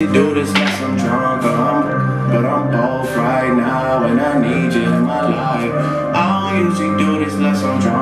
Do this, yes, I'm drunk, but I'm both right now and I need